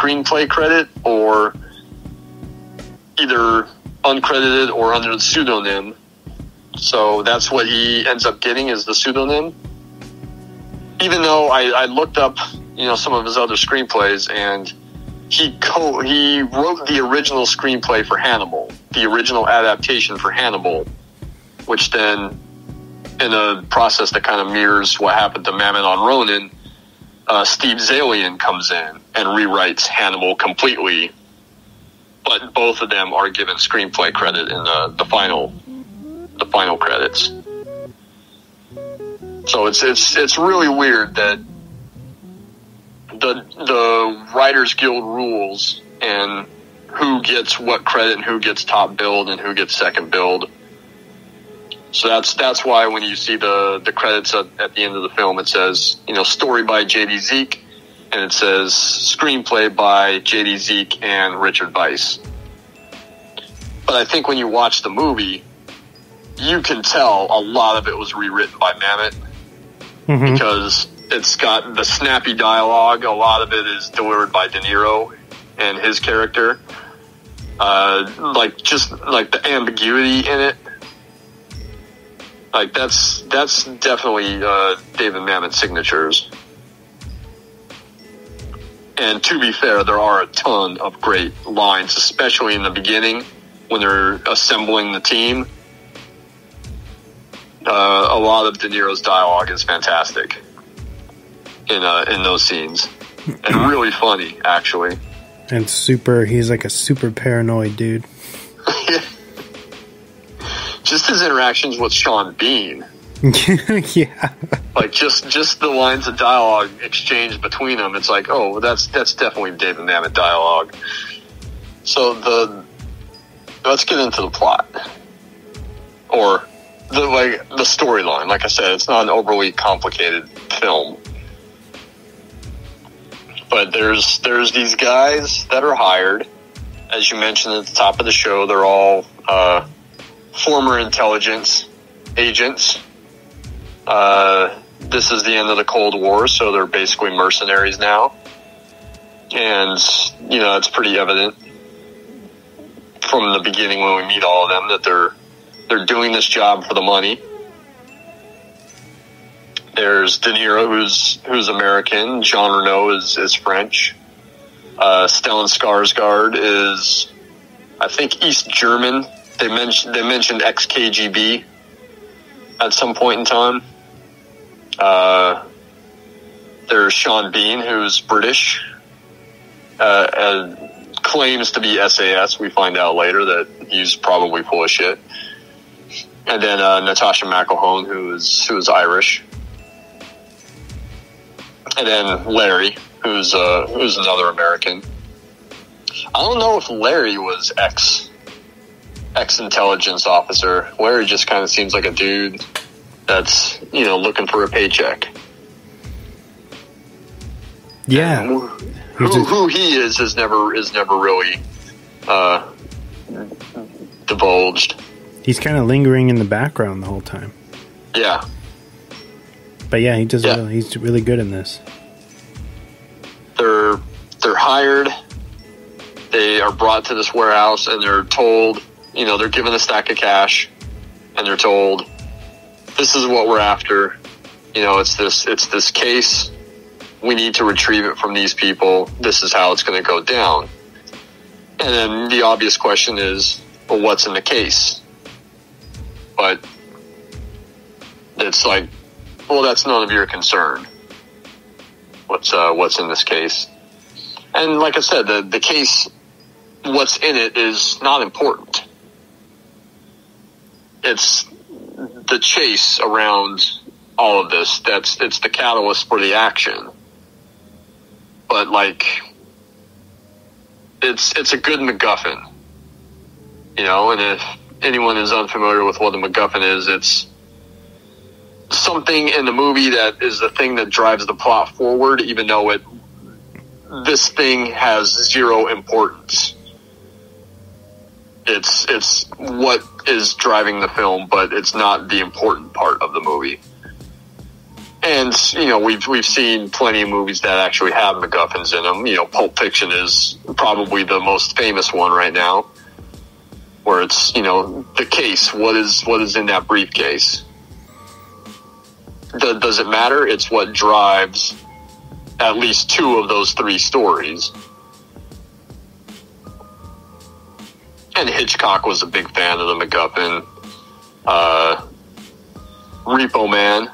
screenplay credit or either uncredited or under the pseudonym. So that's what he ends up getting, is the pseudonym. Even though I looked up, you know, some of his other screenplays, and he wrote the original screenplay for Hannibal, the original adaptation for Hannibal, which then, in a process that kind of mirrors what happened to Mamet on Ronin, Steve Zalian comes in and rewrites Hannibal completely, but both of them are given screenplay credit in the final credits. So it's really weird that the Writers Guild rules and who gets what credit and who gets top billed and who gets second billed. So that's why when you see the credits at the end of the film, it says, you know, story by J.D. Zeke, and it says screenplay by J.D. Zeke and Richard Weiss. But I think when you watch the movie, you can tell a lot of it was rewritten by Mamet, mm-hmm. because it's got the snappy dialogue. A lot of it is delivered by De Niro and his character. Like the ambiguity in it. Like, that's definitely David Mamet's signatures. And to be fair, there are a ton of great lines, especially in the beginning when they're assembling the team. A lot of De Niro's dialogue is fantastic in those scenes. And really funny, actually. And he's like a super paranoid dude. Yeah. Just his interactions with Sean Bean. Yeah. Like, just the lines of dialogue exchanged between them. It's like, oh, that's definitely David Mamet dialogue. So let's get into the plot. Or, the storyline. Like I said, it's not an overly complicated film. But there's these guys that are hired. As you mentioned at the top of the show, they're all... former intelligence agents. This is the end of the Cold War, so they're basically mercenaries now. And, you know, it's pretty evident from the beginning when we meet all of them that they're doing this job for the money. There's De Niro, who's American. Jean Reno is French. Stellan Skarsgård is, I think, East German. They mentioned ex-KGB at some point in time. There's Sean Bean, who's British, claims to be SAS. We find out later that he's probably full of shit. And then Natasha McElhone, who is Irish. And then Larry, who's another American. I don't know if Larry was ex-intelligence officer. Larry just kind of seems like a dude that's, you know, looking for a paycheck. Yeah, who he is never really divulged. He's kind of lingering in the background the whole time. Yeah, but yeah, he does. Yeah. He's really good in this. They're hired. They are brought to this warehouse and they're told. You know, they're given a stack of cash and they're told, this is what we're after. You know, it's this case. We need to retrieve it from these people. This is how it's going to go down. And then the obvious question is, well, what's in the case? But it's like, well, that's none of your concern. What's in this case? And like I said, the case, what's in it is not important. It's the chase around all of this. It's the catalyst for the action. But like, it's a good MacGuffin, you know. And if anyone is unfamiliar with what a MacGuffin is, it's something in the movie that is the thing that drives the plot forward, even though this thing has zero importance. It's what is driving the film, but it's not the important part of the movie. And, you know, we've seen plenty of movies that actually have MacGuffins in them. You know, Pulp Fiction is probably the most famous one right now, where it's, you know, the case. What is in that briefcase? Does it matter? It's what drives at least two of those three stories. And Hitchcock was a big fan of the MacGuffin. Repo Man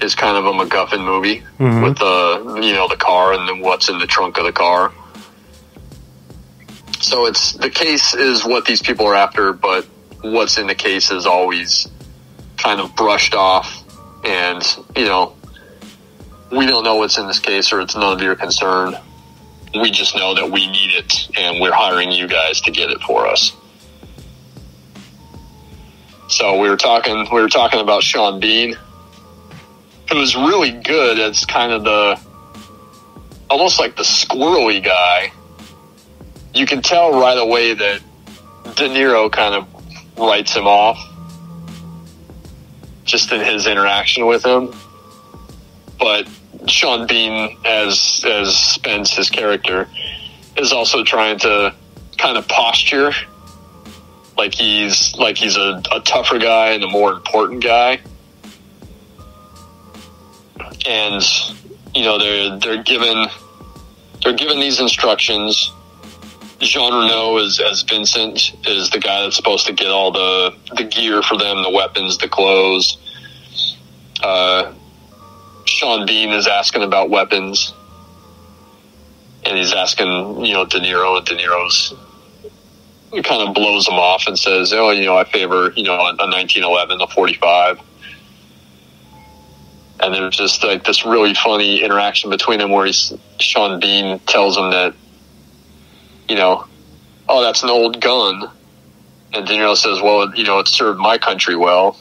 is kind of a MacGuffin movie, mm-hmm. with you know, the car and then what's in the trunk of the car. So it's, the case is what these people are after, but what's in the case is always kind of brushed off, and, you know, we don't know what's in this case, or it's none of your concern. We just know that we need it, and we're hiring you guys to get it for us. So we were talking about Sean Bean, who is really good as kind of the, almost like the squirrely guy. You can tell right away that De Niro kind of writes him off just in his interaction with him. But Sean Bean, as Spence, his character, is also trying to kind of posture like he's a tougher guy and a more important guy. And, you know, they're given these instructions. Jean Reno as Vincent is the guy that's supposed to get all the gear for them, the weapons, the clothes. Sean Bean is asking about weapons, and he's asking, you know, De Niro, and De Niro's kind of blows him off and says, "Oh, you know, I favor, you know, a 1911, a 45." And there's just like this really funny interaction between them where Sean Bean tells him that, you know, "Oh, that's an old gun," and De Niro says, "Well, you know, it served my country well."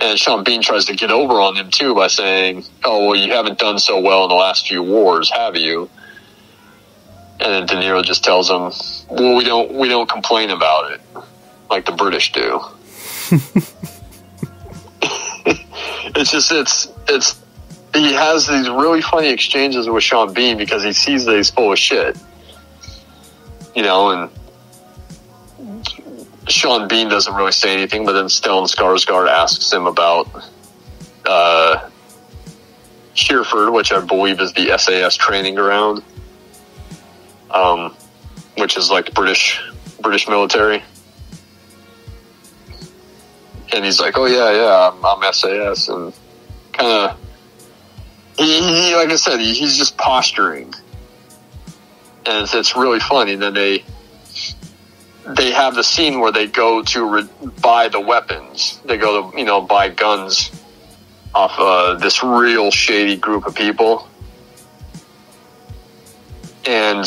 And Sean Bean tries to get over on him, too, by saying, "Oh, well, you haven't done so well in the last few wars, have you?" And then De Niro just tells him, "Well, we don't complain about it like the British do." It's he has these really funny exchanges with Sean Bean because he sees that he's full of shit. You know, and Sean Bean doesn't really say anything, but then Stellan Skarsgård asks him about Hereford, which I believe is the SAS training ground, which is like British military. And he's like, "Oh yeah, I'm SAS," and kind of, he, like I said, he's just posturing, and it's really funny. And then they have the scene where they go to buy the weapons. They go to, you know, buy guns off this real shady group of people. And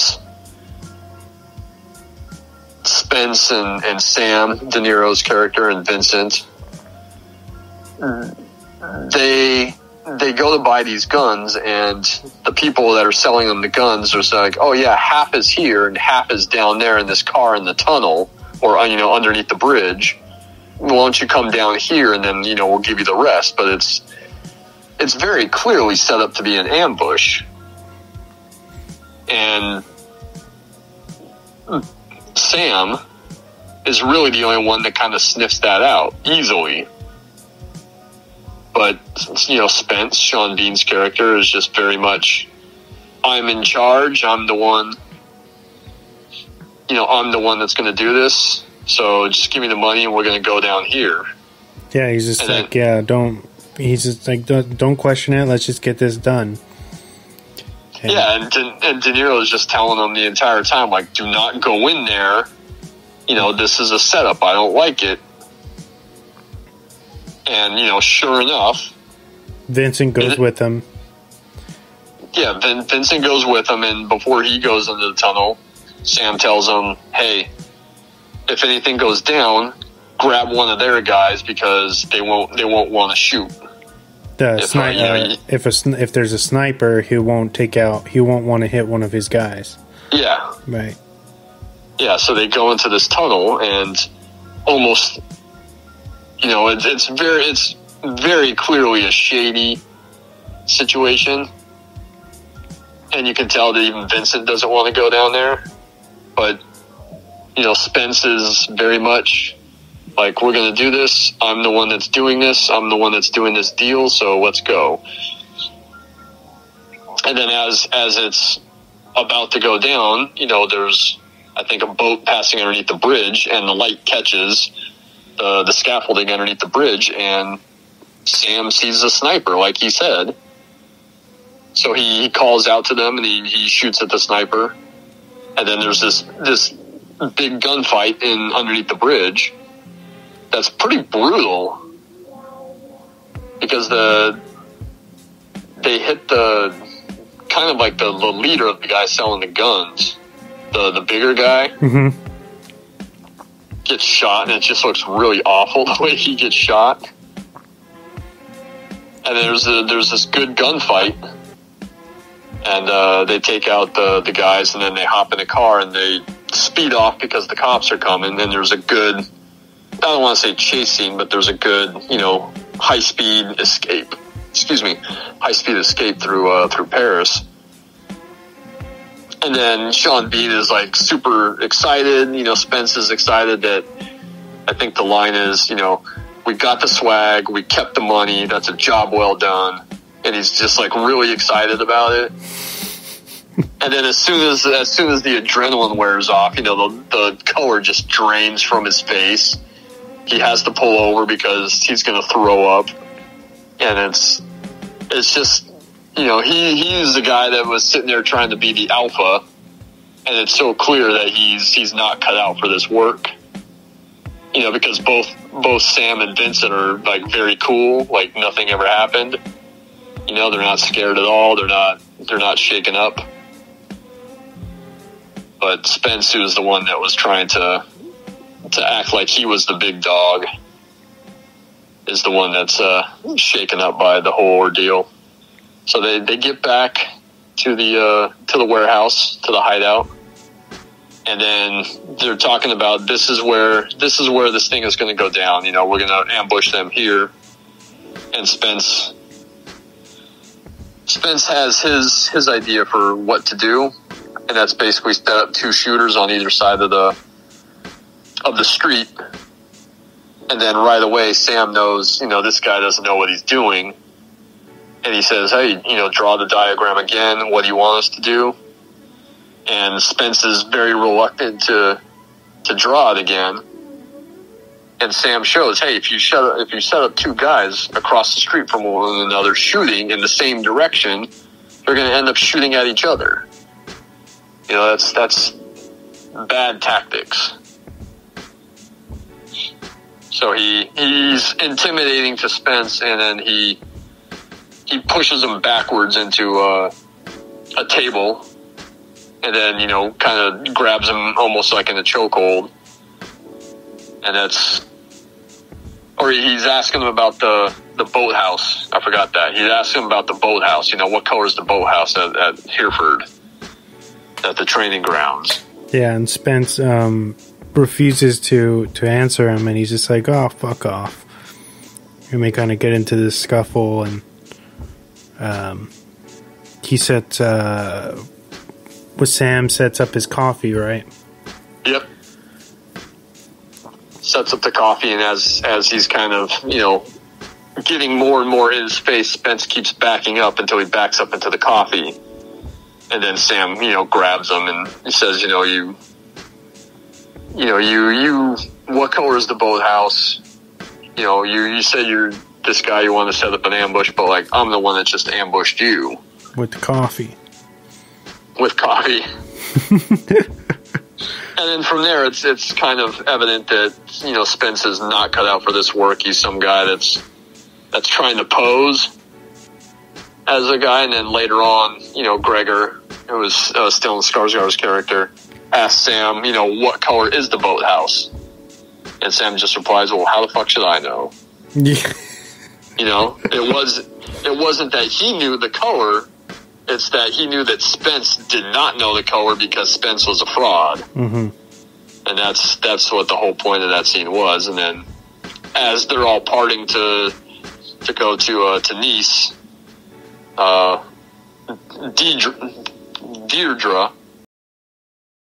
Spence and Sam, De Niro's character, and Vincent, they go to buy these guns, and the people that are selling them the guns are like, "Oh yeah, half is here and half is down there in this car in the tunnel, or, you know, underneath the bridge. Why don't you come down here, and then, you know, we'll give you the rest." But it's very clearly set up to be an ambush. And Sam is really the only one that kind of sniffs that out easily. But, you know, Spence, Sean Bean's character, is just very much, "I'm in charge. I'm the one, you know, I'm the one that's going to do this. So just give me the money and we're going to go down here." Yeah, he's just don't question it. Let's just get this done. And yeah, and De Niro is just telling him the entire time, like, "Do not go in there. You know, this is a setup. I don't like it." And, you know, sure enough, Vincent goes with him. Yeah, Vincent goes with him, and before he goes into the tunnel, Sam tells him, "Hey, if anything goes down, grab one of their guys because they won't want to shoot." If there's a sniper, he won't want to hit one of his guys. Yeah. Right. Yeah, so they go into this tunnel, and almost, you know, it's very clearly a shady situation. And you can tell that even Vincent doesn't want to go down there. But, you know, Spence is very much like, we're going to do this. I'm the one that's doing this. I'm the one that's doing this deal. So let's go. And then as it's about to go down, you know, there's, I think, a boat passing underneath the bridge, and the light catches the scaffolding underneath the bridge, and Sam sees a sniper, like he said. So he calls out to them, and he shoots at the sniper. And then there's this big gunfight in underneath the bridge. That's pretty brutal, because they hit the kind of like the leader of the guy selling the guns, the bigger guy, gets shot, and it just looks really awful the way he gets shot. And there's this good gunfight, and they take out the guys, and then they hop in the car and they speed off because the cops are coming. And there's a good, I don't want to say chase scene, but there's a good, you know, high speed escape through Paris. And then Sean Bean is like super excited. You know, Spence is excited that, I think the line is, you know, we got the swag, we kept the money, that's a job well done. And he's just like really excited about it. And then as soon as the adrenaline wears off, you know, the color just drains from his face. He has to pull over because he's going to throw up. And it's just, you know, he's the guy that was sitting there trying to be the alpha, and it's so clear that he's not cut out for this work. You know, because both Sam and Vincent are like very cool, like nothing ever happened. You know, they're not scared at all. They're not shaken up. But Spence, who was the one that was trying to act like he was the big dog, is the one that's shaken up by the whole ordeal. So they get back to the warehouse, to the hideout, and then they're talking about this is where this thing is going to go down. You know, we're going to ambush them here. And Spence has his idea for what to do, and that's basically set up two shooters on either side of the street. And then right away, Sam knows, you know, this guy doesn't know what he's doing. And he says, hey, you know, draw the diagram again. What do you want us to do? And Spence is very reluctant to draw it again. And Sam shows, hey, if you set up two guys across the street from one another shooting in the same direction, they're going to end up shooting at each other. You know, that's bad tactics. So he's intimidating to Spence, and then he pushes him backwards into a table, and then, you know, kind of grabs him almost like in a chokehold. And he's asking him about the boathouse. I forgot that. He's asking him about the boathouse. You know, what color is the boathouse at Hereford, at the training grounds? Yeah, and Spence refuses to answer him, and he's just like, oh, fuck off. And they kind of get into this scuffle, and he sets Sam sets up his coffee, right? Yep, sets up the coffee, and as he's kind of, you know, getting more and more in his face, Spence keeps backing up until he backs up into the coffee. And then Sam, you know, grabs him, and he says, you know, you what color is the boathouse? You know, you said you're this guy, you want to set up an ambush, but like, I'm the one that just ambushed you. With coffee. And then from there, it's kind of evident that, you know, Spence is not cut out for this work. He's some guy that's trying to pose as a guy. And then later on, you know, Gregor, who was Stellan Skarsgård's character, asks Sam, you know, what color is the boathouse? And Sam just replies, well, how the fuck should I know? Yeah. You know, it wasn't that he knew the color, it's that he knew that Spence did not know the color because Spence was a fraud. And that's what the whole point of that scene was. And then as they're all parting to to go to Nice. Deirdre